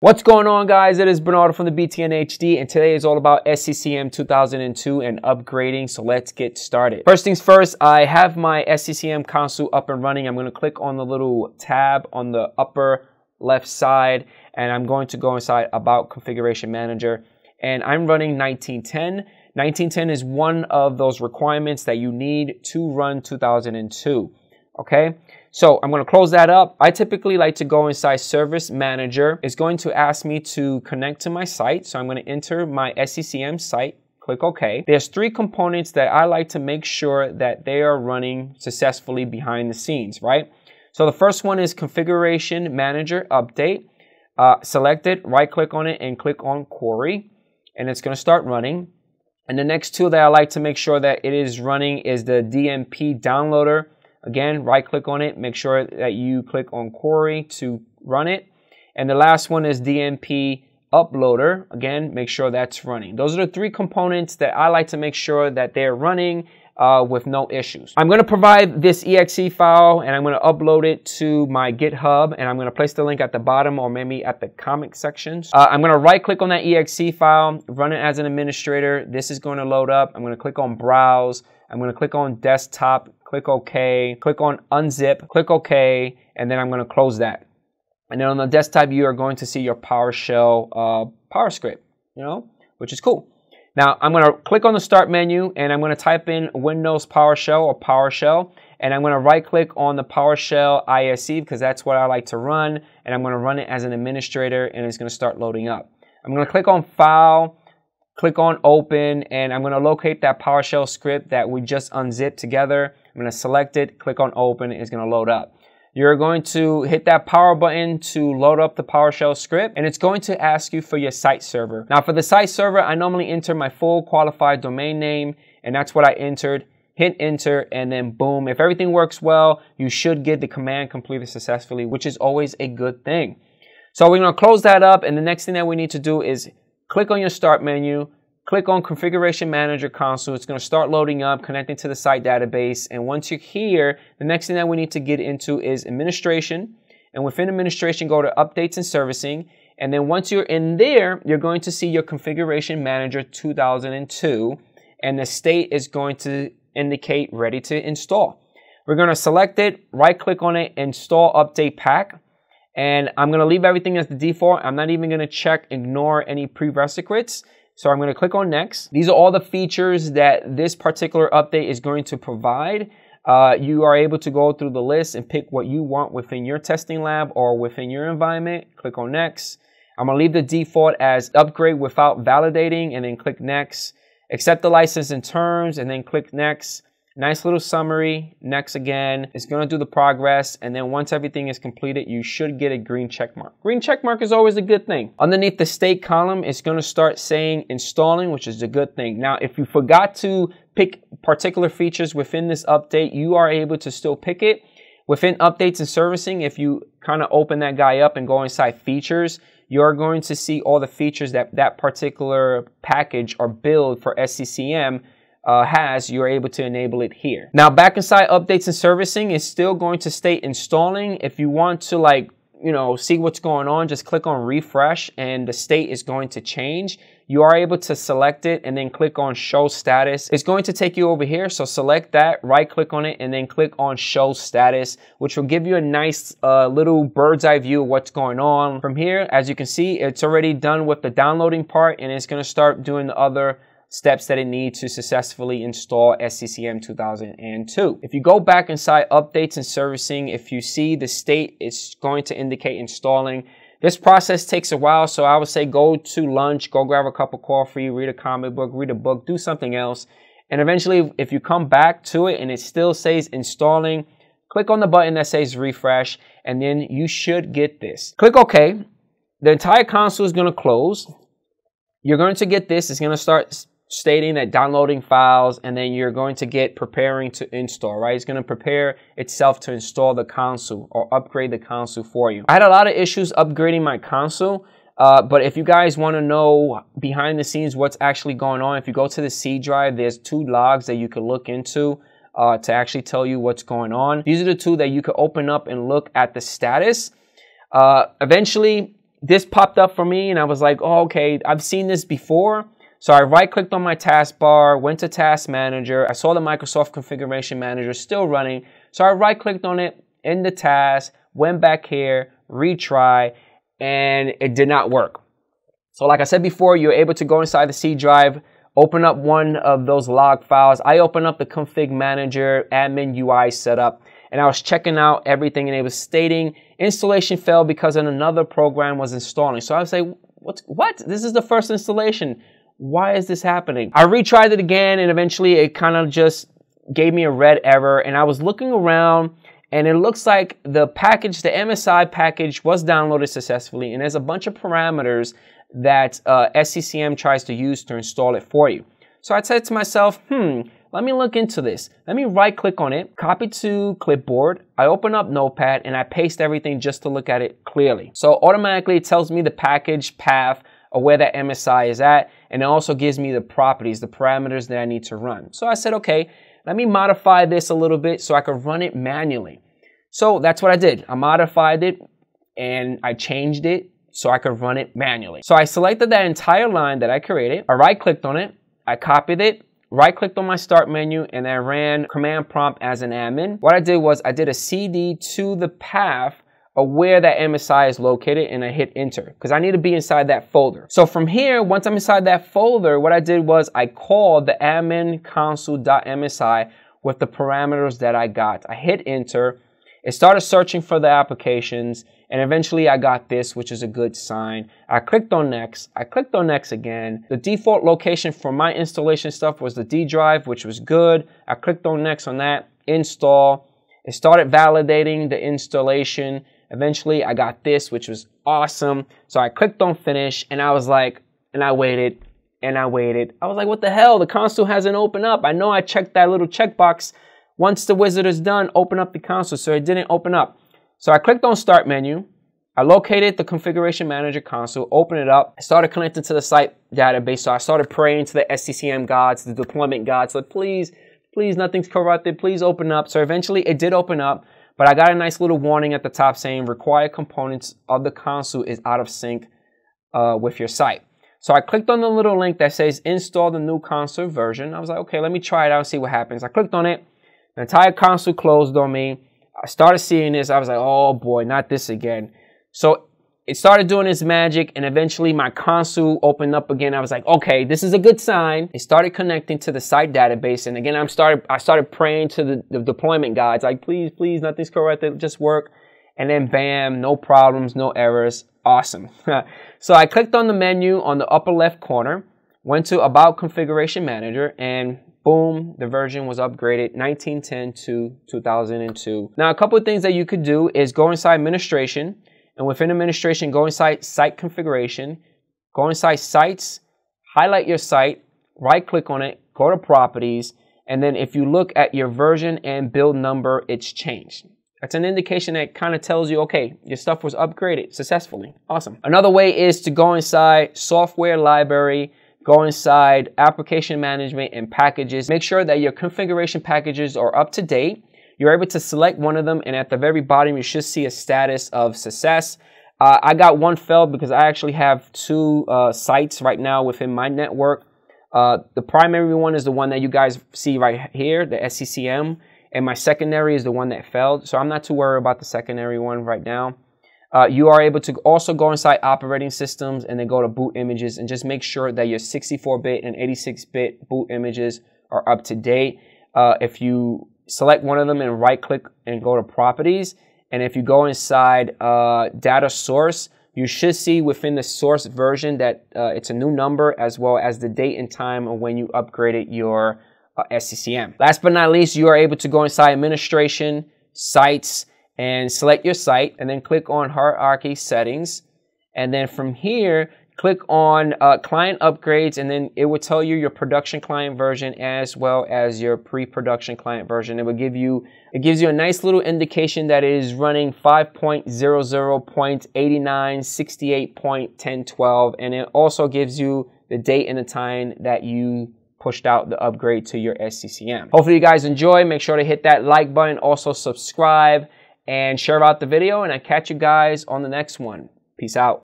What's going on, guys? It is Bernardo from the BTNHD, and today is all about SCCM 2002 and upgrading, so let's get started. First things first, I have my SCCM console up and running. I'm going to click on the little tab on the upper left side, and I'm going to go inside About Configuration Manager, and I'm running 1910. 1910 is one of those requirements that you need to run 2002, okay? So I'm going to close that up. I typically like to go inside Service Manager. It's going to ask me to connect to my site. So I'm going to enter my SCCM site, click OK. There's three components that I like to make sure that they are running successfully behind the scenes, right? So the first one is Configuration Manager Update. Select it, right click on it, and click on Query. And it's going to start running. And the next tool that I like to make sure that it is running is the DMP Downloader. Again, right click on it, make sure that you click on Query to run it. And the last one is DMP Uploader. Again, make sure that's running. Those are the three components that I like to make sure that they're running with no issues. I'm going to provide this exe file and I'm going to upload it to my GitHub, and I'm going to place the link at the bottom or maybe at the comment sections. I'm going to right click on that exe file, run it as an administrator. This is going to load up. I'm going to click on Browse. I'm going to click on Desktop, click OK, click on Unzip, click OK, and then I'm going to close that. And then on the desktop, you are going to see your PowerShell power script, which is cool. Now, I'm going to click on the Start menu, and I'm going to type in Windows PowerShell or PowerShell, and I'm going to right-click on the PowerShell ISE because that's what I like to run, and I'm going to run it as an administrator, and it's going to start loading up. I'm going to click on File, click on Open, and I'm going to locate that PowerShell script that we just unzipped together. I'm going to select it, click on Open, and it's going to load up. You're going to hit that power button to load up the PowerShell script, and it's going to ask you for your site server. Now, for the site server, I normally enter my full qualified domain name, and that's what I entered. Hit enter, and then boom. If everything works well, you should get the command completed successfully, which is always a good thing. So we're going to close that up, and the next thing that we need to do is click on your Start menu, click on Configuration Manager Console. It's going to start loading up, connecting to the site database. And once you're here, the next thing that we need to get into is Administration. And within Administration, go to Updates and Servicing. And then once you're in there, you're going to see your Configuration Manager 2002. And the state is going to indicate Ready to Install. We're going to select it, right-click on it, Install Update Pack. And I'm going to leave everything as the default. I'm not even going to check, ignore any prerequisites. So I'm going to click on Next. These are all the features that this particular update is going to provide. You are able to go through the list and pick what you want within your testing lab or within your environment. Click on Next. I'm going to leave the default as Upgrade Without Validating, and then click Next. Accept the license and terms, and then click Next. Nice little summary, next again. It's gonna do the progress, and then once everything is completed, you should get a green check mark. Green check mark is always a good thing. Underneath the state column, it's gonna start saying installing, which is a good thing. Now, if you forgot to pick particular features within this update, you are able to still pick it. Within Updates and Servicing, if you kind of open that guy up and go inside Features, you're going to see all the features that particular package or build for SCCM has. You're able to enable it here. Now, back inside Updates and Servicing, it's still going to state installing. If you want to, see what's going on, just click on Refresh, and the state is going to change. You are able to select it and then click on Show Status. It's going to take you over here, so select that, right click on it, and then click on Show Status, which will give you a nice little bird's eye view of what's going on. From here, as you can see, it's already done with the downloading part, and it's going to start doing the other steps that it needs to successfully install SCCM 2002. If you go back inside Updates and Servicing, if you see the state, it's going to indicate installing. This process takes a while, so I would say go to lunch, go grab a cup of coffee, read a comic book, read a book, do something else. And eventually, if you come back to it and it still says installing, click on the button that says Refresh, and then you should get this. Click OK. The entire console is going to close. You're going to get this. It's going to start stating that downloading files, and then you're going to get preparing to install, right? It's going to prepare itself to install the console or upgrade the console for you. I had a lot of issues upgrading my console, but if you guys want to know behind the scenes what's actually going on, if you go to the C drive, there's two logs that you can look into to actually tell you what's going on. These are the two that you can open up and look at the status. Eventually, this popped up for me and I was like, oh, okay, I've seen this before. So I right-clicked on my taskbar, went to Task Manager. I saw the Microsoft Configuration Manager still running. So I right-clicked on it in the task, went back here, retry, and it did not work. So like I said before, you're able to go inside the C drive, open up one of those log files. I opened up the Config Manager admin UI setup, and I was checking out everything, and it was stating installation failed because another program was installing. So I was like, what? This is the first installation. Why is this happening? I retried it again, and eventually it kind of just gave me a red error, and I was looking around, and it looks like the package, the MSI package, was downloaded successfully, and there's a bunch of parameters that SCCM tries to use to install it for you. So I said to myself, let me look into this. Let me right click on it, copy to clipboard. I open up Notepad and I paste everything just to look at it clearly. So automatically it tells me the package path or where that MSI is at, and it also gives me the properties, the parameters that I need to run. So I said, okay, let me modify this a little bit so I could run it manually. So that's what I did. I modified it and I changed it so I could run it manually. So I selected that entire line that I created. I right-clicked on it, I copied it, right-clicked on my start menu, and I ran command prompt as an admin. What I did was I did a CD to the path of where that MSI is located, and I hit enter, because I need to be inside that folder. So from here, once I'm inside that folder, what I did was I called the admin console.msi with the parameters that I got. I hit enter, it started searching for the applications, and eventually I got this, which is a good sign. I clicked on next, I clicked on next again. The default location for my installation stuff was the D drive, which was good. I clicked on next on that, install. It started validating the installation. Eventually I got this, which was awesome. So I clicked on finish, and I was like, and I waited, and I waited. I was like, what the hell? The console hasn't opened up. I know I checked that little checkbox. Once the wizard is done, open up the console. So it didn't open up. So I clicked on Start Menu, I located the Configuration Manager console, opened it up, I started connecting to the site database, so I started praying to the SCCM gods, the deployment gods, like please, please, nothing's corrupted, please open up. So eventually it did open up, but I got a nice little warning at the top saying required components of the console is out of sync with your site. So I clicked on the little link that says install the new console version. I was like, okay, let me try it out and see what happens. I clicked on it, the entire console closed on me. I started seeing this, I was like, oh boy, not this again. So it started doing its magic, and eventually my console opened up again. I was like, okay, this is a good sign. It started connecting to the site database, and again, I started praying to the deployment guys, like please, please, nothing's corrupted, just work. And then bam, no problems, no errors, awesome. So I clicked on the menu on the upper left corner, went to About Configuration Manager, and boom, the version was upgraded 1910 to 2002. Now, a couple of things that you could do is go inside administration, and within administration, go inside site configuration, go inside sites, highlight your site, right click on it, go to properties, and then if you look at your version and build number, it's changed. That's an indication that kind of tells you, okay, your stuff was upgraded successfully. Awesome. Another way is to go inside software library, go inside application management and packages. Make sure that your configuration packages are up to date. You're able to select one of them, and at the very bottom, you should see a status of success. I got one failed because I actually have two sites right now within my network. The primary one is the one that you guys see right here, the SCCM, and my secondary is the one that failed. So I'm not too worried about the secondary one right now. You are able to also go inside operating systems and then go to boot images and just make sure that your 64-bit and 86-bit boot images are up to date. If you select one of them and right-click and go to properties, and if you go inside data source, you should see within the source version that it's a new number as well as the date and time of when you upgraded your SCCM. Last but not least, you are able to go inside administration, sites, and select your site, and then click on hierarchy settings, and then from here click on client upgrades, and then it will tell you your production client version as well as your pre-production client version. It gives you a nice little indication that it is running 5.00.8968.1012, and it also gives you the date and the time that you pushed out the upgrade to your SCCM. Hopefully you guys enjoy. Make sure to hit that like button, also subscribe and share out the video, and I catch you guys on the next one. Peace out.